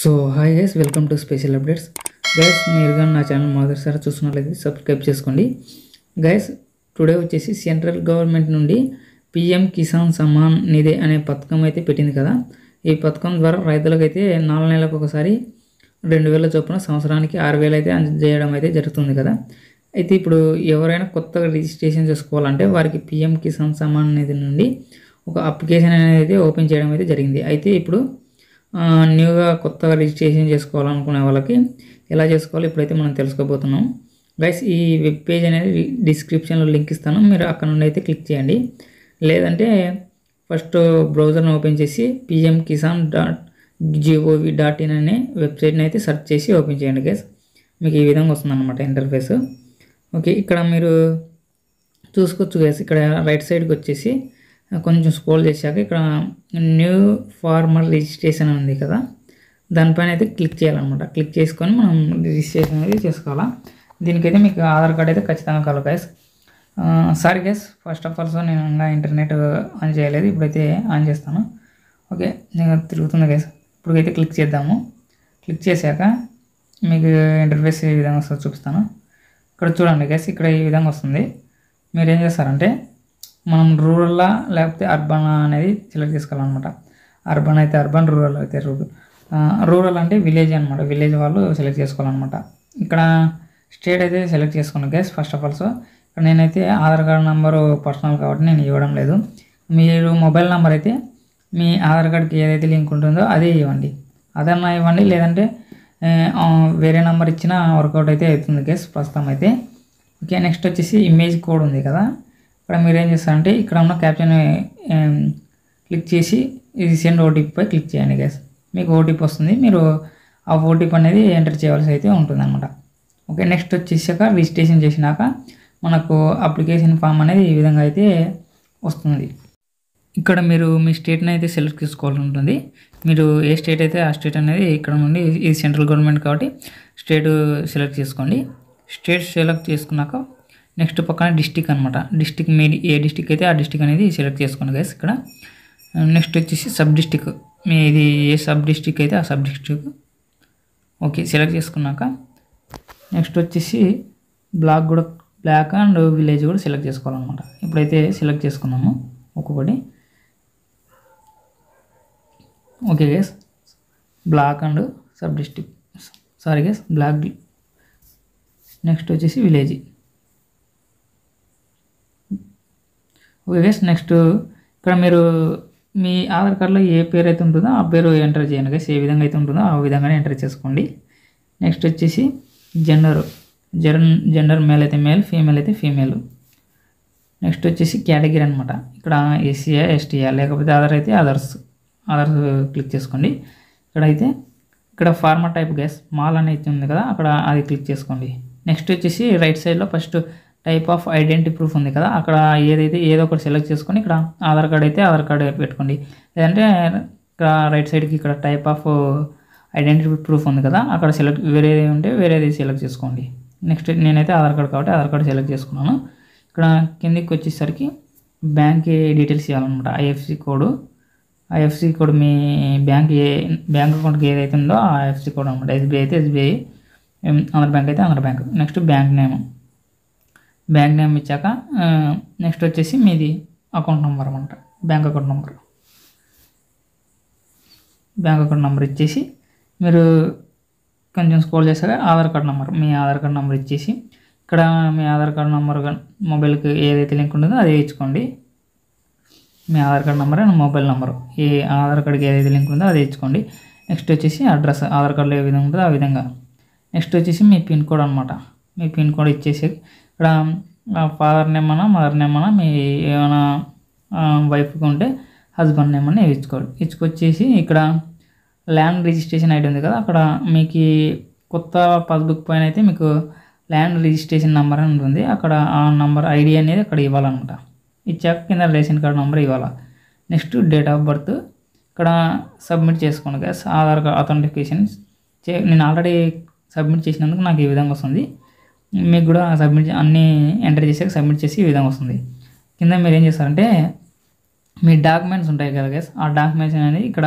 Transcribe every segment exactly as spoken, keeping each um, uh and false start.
So hi guys, welcome to special updates. Guys, మీరుగా నా channel మొదటిసారి చూస్తున్నట్లయితే సబ్స్క్రైబ్ చేసుకోండి. గైస్, టుడే వచ్చేసి సెంట్రల్ గవర్నమెంట్ నుండి పిఎం కిసాన్ సమ్మాన్ నిధి అనే పథకం అయితే పెట్టింది కదా. ఈ పథకం ద్వారా రైతులకు అయితే నాలుగు నెలలకు ఒకసారి రెండు వేల చొప్పున సంవత్సరానికి ఆరు వేలు అయితే అందజేయడం అయితే జరుగుతుంది కదా. అయితే ఇప్పుడు ఎవరైనా కొత్తగా రిజిస్ట్రేషన్ చేసుకోవాలంటే వారికి పిఎం కిసాన్ సమ్మాన్ నిధి నుండి ఒక అప్లికేషన్ అనేది ఓపెన్ చేయడం అయితే జరిగింది. అయితే ఇప్పుడు న్యూగా కొత్తగా రిజిస్ట్రేషన్ చేసుకోవాలనుకునే వాళ్ళకి ఎలా చేసుకోవాలో ఇప్పుడైతే మనం తెలుసుకోబోతున్నాం. గైస్, ఈ వెబ్ పేజ్ అనేది డిస్క్రిప్షన్లో లింక్ ఇస్తాను, మీరు అక్కడ నుండి అయితే క్లిక్ చేయండి. లేదంటే ఫస్ట్ బ్రౌజర్ను ఓపెన్ చేసి P M Kisan dot G O V dot in అనే వెబ్సైట్ని అయితే సెర్చ్ చేసి ఓపెన్ చేయండి. గైస్, మీకు ఈ విధంగా వస్తుందన్నమాట ఇంటర్ఫేస్. ఓకే, ఇక్కడ మీరు చూసుకోవచ్చు. గైస్, ఇక్కడ రైట్ సైడ్కి వచ్చేసి కొంచెం స్క్రోల్ చేశాక ఇక్కడ న్యూ ఫార్మర్ రిజిస్ట్రేషన్ ఉంది కదా, దానిపైన అయితే క్లిక్ చేయాలన్నమాట. క్లిక్ చేసుకొని మనం రిజిస్ట్రేషన్ అనేది చేసుకోవాలా. దీనికైతే మీకు ఆధార్ కార్డ్ అయితే ఖచ్చితంగా కావాలి. Guys, sorry guys, first of all so నేను ఇంకా ఇంటర్నెట్ ఆన్ చేయలేదు, ఇప్పుడైతే ఆన్ చేస్తాను. ఓకే, నేను తిరుగుతుంది గైస్. ఇప్పుడైతే క్లిక్ చేద్దాము. క్లిక్ చేశాక మీకు ఇంటర్ఫేస్ ఈ విధంగా వస్తుంది, చూపిస్తాను. ఇక్కడ చూడండి గైస్, ఇక్కడ ఈ విధంగా వస్తుంది. మీరు ఏం చేస్తారంటే మనం రూరల్లా లేకపోతే అర్బన్ అనేది సెలెక్ట్ చేసుకోవాలన్నమాట. అర్బన్ అయితే అర్బన్, రూరల్ అయితే రూరల్. రూరల్ అంటే విలేజ్ అనమాట, విలేజ్ వాళ్ళు సెలెక్ట్ చేసుకోవాలన్నమాట. ఇక్కడ స్టేట్ అయితే సెలెక్ట్ చేసుకున్నాను guys. First of all so ఇక్కడ నేనైతే ఆధార్ కార్డ్ నెంబరు పర్సనల్ కాబట్టి నేను ఇవ్వడం లేదు. మీరు మొబైల్ నెంబర్ అయితే మీ ఆధార్ కార్డ్కి ఏదైతే లింక్ ఉంటుందో అదే ఇవ్వండి, అదన్నా ఇవ్వండి. లేదంటే వేరే నెంబర్ ఇచ్చినా వర్కౌట్ అయితే అవుతుంది గైస్ ప్రస్తుతం అయితే. ఓకే, నెక్స్ట్ వచ్చేసి ఇమేజ్ కోడ్ ఉంది కదా, ఇక్కడ మీరు ఏం చేస్తారంటే ఇక్కడ ఉన్న క్యాప్షన్ క్లిక్ చేసి ఇది సెండ్ ఓటీపీపై క్లిక్ చేయండి గైస్. మీకు ఓటీపీ వస్తుంది, మీరు ఆ ఓటీపీ అనేది ఎంటర్ చేయాల్సి అయితే ఉంటుందన్నమాట. ఓకే, నెక్స్ట్ వచ్చేసాక రిజిస్ట్రేషన్ చేసినాక మనకు అప్లికేషన్ ఫామ్ అనేది ఈ విధంగా అయితే వస్తుంది. ఇక్కడ మీరు మీ స్టేట్ని అయితే సెలెక్ట్ చేసుకోవాల్సి ఉంటుంది. మీరు ఏ స్టేట్ అయితే ఆ స్టేట్ అనేది ఇక్కడ నుండి, ఇది సెంట్రల్ గవర్నమెంట్ కాబట్టి స్టేట్ సెలెక్ట్ చేసుకోండి. స్టేట్ సెలెక్ట్ చేసుకున్నాక నెక్స్ట్ పక్కన డిస్టిక్ అనమాట. డిస్టిక్ మీ ఏ డిస్టిక్ అయితే ఆ డిస్టిక్ అనేది సెలెక్ట్ చేసుకోండి గైస్. ఇక్కడ నెక్స్ట్ వచ్చేసి సబ్ డిస్టిక్, మీ ఇది ఏ సబ్ డిస్టిక్ అయితే ఆ సబ్ డిస్టిక్ ఓకే సెలెక్ట్ చేసుకున్నాక నెక్స్ట్ వచ్చేసి బ్లాక్ కూడా, బ్లాక్ అండ్ విలేజ్ కూడా సెలెక్ట్ చేసుకోవాలన్నమాట. ఇప్పుడైతే సెలెక్ట్ చేసుకున్నాము ఒక్కొక్కటి. Okay guys, block and sub district, sorry guys, block. Next వచ్చేసి విలేజ్. ఓకే గైస్, నెక్స్ట్ ఇక్కడ మీరు మీ ఆధార్ కార్డులో ఏ పేరు అయితే ఉంటుందో ఆ పేరు ఎంటర్ చేయండి గైస్. ఏ విధంగా అయితే ఉంటుందో ఆ విధంగానే ఎంటర్ చేసుకోండి. నెక్స్ట్ వచ్చేసి జెండరు, జెన్ జెండర్ మేల్ అయితే మేల్, ఫీమేల్ అయితే ఫీమేల్. నెక్స్ట్ వచ్చేసి కేటగిరీ అనమాట. ఇక్కడ ఎస్సీయా ఎస్టీయా లేకపోతే అదర్ అయితే అదర్స్, అదర్స్ క్లిక్ చేసుకోండి. ఇక్కడైతే ఇక్కడ ఫార్మర్ టైప్ గైస్, మాల్ అనేది ఉంది కదా, అక్కడ అది క్లిక్ చేసుకోండి. నెక్స్ట్ వచ్చేసి రైట్ సైడ్లో first type of identity proof ఉంది కదా, అక్కడ ఏదైతే ఏదో ఒకటి సెలెక్ట్ చేసుకొని ఇక్కడ ఆధార్ కార్డ్ అయితే ఆధార్ కార్డ్ పెట్టుకోండి. లేదంటే ఇక్కడ రైట్ సైడ్కి ఇక్కడ టైప్ ఆఫ్ ఐడెంటిటీ ప్రూఫ్ ఉంది కదా, అక్కడ సెలెక్ట్ వేరేది ఉంటే వేరేది సెలెక్ట్ చేసుకోండి. నెక్స్ట్ నేనైతే ఆధార్ కార్డ్ కాబట్టి ఆధార్ కార్డ్ సెలెక్ట్ చేసుకున్నాను. ఇక్కడ కిందికి వచ్చేసరికి బ్యాంక్ డీటెయిల్స్ ఇవ్వాలన్నమాట. ఐఎఫ్సి కోడ్, ఐఎఫ్సి కోడ్ మీ బ్యాంక్ ఏ బ్యాంక్ అకౌంట్కి ఏదైతే ఉందో ఆ ఐఎఫ్సి కోడ్ అనమాట. ఎస్బీఐ అయితే ఎస్బీఐ, ఆంధ్ర బ్యాంక్ అయితే Andhra bank. Next bank name, bank name ఇచ్చాక నెక్స్ట్ వచ్చేసి మీది అకౌంట్ నెంబర్ అనమాట. Bank account number, bank account number ఇచ్చేసి మీరు కొంచెం స్క్రోల్ చేశాక ఆధార్ కార్డ్ నెంబర్, మీ ఆధార్ కార్డ్ నెంబర్ ఇచ్చేసి ఇక్కడ మీ ఆధార్ కార్డ్ నెంబర్ మొబైల్కి ఏదైతే లింక్ ఉంటుందో అదే ఇచ్చుకోండి. మీ Aadhaar card number and mobile number, ఏ ఆధార్ కార్డ్కి ఏదైతే లింక్ ఉందో అదే ఇచ్చుకోండి. నెక్స్ట్ వచ్చేసి అడ్రస్, ఆధార్ కార్డులో ఏ విధంగా ఉంటుందో ఆ విధంగా. నెక్స్ట్ వచ్చేసి మీ పిన్ కోడ్ అనమాట. మీ పిన్ కోడ్ ఇచ్చేసి ఇక్కడ ఫాదర్ నేమ్ అన్నా మదర్ నేమ్ అన్నా మీ ఏమైనా వైఫ్కి ఉంటే హస్బెండ్ నేమ్ అని ఇచ్చుకోండి. ఇచ్చుకొచ్చేసి ఇక్కడ ల్యాండ్ రిజిస్ట్రేషన్ ఐడి ఉంది కదా, అక్కడ మీకు కొత్త పాస్బుక్ పైన అయితే మీకు ల్యాండ్ రిజిస్ట్రేషన్ నెంబర్ అని ఉంటుంది, అక్కడ ఆ నెంబర్ ఐడి అనేది అక్కడ ఇవ్వాలన్నమాట. ఇచ్చాక కింద రేషన్ కార్డు నెంబర్ ఇవ్వాలి. నెక్స్ట్ డేట్ ఆఫ్ బర్త్ ఇక్కడ సబ్మిట్ చేసుకోండి కదా, ఆధార్ కార్డ్ అథెంటిఫికేషన్ చే. నేను ఆల్రెడీ సబ్మిట్ చేసినందుకు నాకు ఈ విధంగా వస్తుంది, మీకు కూడా సబ్మిట్ అన్నీ ఎంటర్ చేసాక సబ్మిట్ చేసి ఈ విధంగా వస్తుంది. కింద మీరు ఏం చేస్తారంటే మీ డాక్యుమెంట్స్ ఉంటాయి కదా గైస్, ఆ డాక్యుమెంట్స్ అనేది ఇక్కడ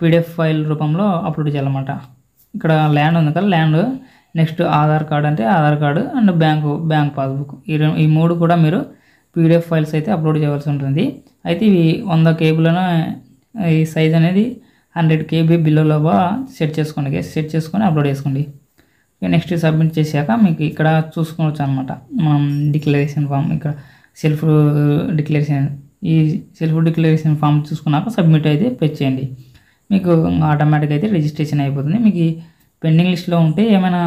పీడిఎఫ్ ఫైల్ రూపంలో అప్లోడ్ చేయాలన్నమాట. ఇక్కడ ల్యాండ్ ఉంది కదా, ల్యాండ్, నెక్స్ట్ ఆధార్ కార్డ్ అంటే Aadhaar card and bank bank passbook, ఈ ఈ మూడు కూడా మీరు పీడిఎఫ్ ఫైల్స్ అయితే అప్లోడ్ చేయవలసి ఉంటుంది. అయితే ఇవి వంద కేబీలను ఈ సైజ్ అనేది హండ్రెడ్ కేబీ బిలోలోగా సెట్ చేసుకోండి, సెట్ చేసుకొని అప్లోడ్ చేసుకోండి. నెక్స్ట్ సబ్మిట్ చేశాక మీకు ఇక్కడ చూసుకోవచ్చు అనమాట. మనం డిక్లరేషన్ ఫామ్, ఇక్కడ సెల్ఫ్ డిక్లరేషన్, ఈ సెల్ఫ్ డిక్లరేషన్ ఫామ్ చూసుకున్నాక సబ్మిట్ అయితే ప్రెస్ చేయండి, మీకు ఆటోమేటిక్ అయితే రిజిస్ట్రేషన్ అయిపోతుంది. మీకు పెండింగ్ లిస్ట్లో ఉంటే ఏమైనా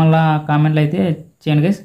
మళ్ళీ కామెంట్లు అయితే చేయండి గైస్.